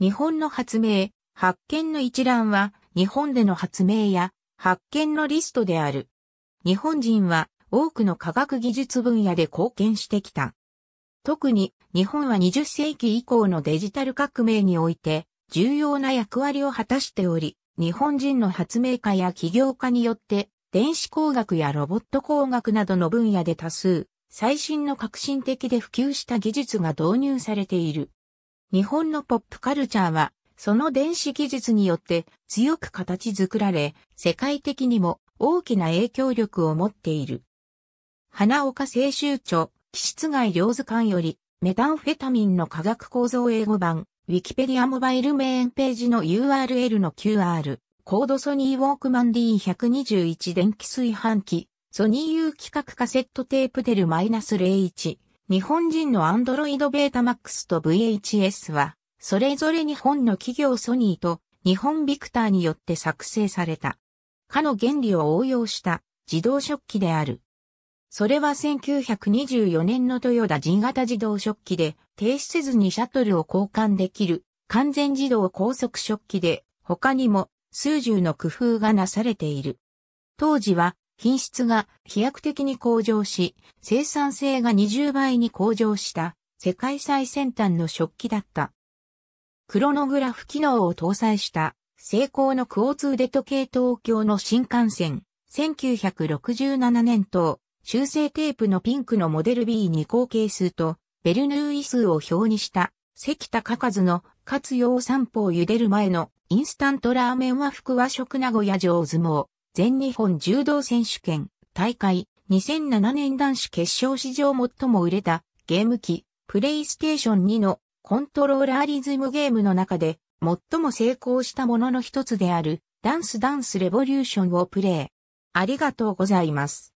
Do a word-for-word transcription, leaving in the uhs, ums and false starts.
日本の発明、発見の一覧は日本での発明や発見のリストである。日本人は多くの科学技術分野で貢献してきた。特に日本はにじゅっ世紀以降のデジタル革命において重要な役割を果たしており、日本人の発明家や起業家によって電子工学やロボット工学などの分野で多数、最新の革新的で普及した技術が導入されている。日本のポップカルチャーは、その電子技術によって強く形作られ、世界的にも大きな影響力を持っている。花岡清舟著、気質外両図巻より、メタンフェタミンの化学構造英語版、ウィキペディアモバイルメインページの ユーアールエル の キューアール、コードソニーウォークマン ディーひゃくにじゅういち 電気炊飯器、ソニー U 規格カセットテープデル ゼロ ゼロ いち、日本人のアンドロイドベータマックスと ブイエイチエス は、それぞれ日本の企業ソニーと日本ビクターによって作成された。かの原理を応用した自動食器である。それはせんきゅうひゃくにじゅうよねんの豊田 G 型自動食器で、停止せずにシャトルを交換できる完全自動高速食器で、他にも数十の工夫がなされている。当時は、品質が飛躍的に向上し、生産性がにじゅうばいに向上した世界最先端の食器だった。クロノグラフ機能を搭載したセイコーのクォーツ腕時計東京の新幹線、せんきゅうひゃくろくじゅうななねん等、修正テープのピンクのモデル ビーに 口径数とベルヌーイ数を表にした関孝和の活用散歩を茹でる前のインスタントラーメン和服和食名古屋城相撲。全日本柔道選手権大会にせんななねん男子決勝史上最も売れたゲーム機プレイステーションツーのコントローラーリズムゲームの中で最も成功したものの一つであるダンスダンスレボリューションをプレイ。ありがとうございます。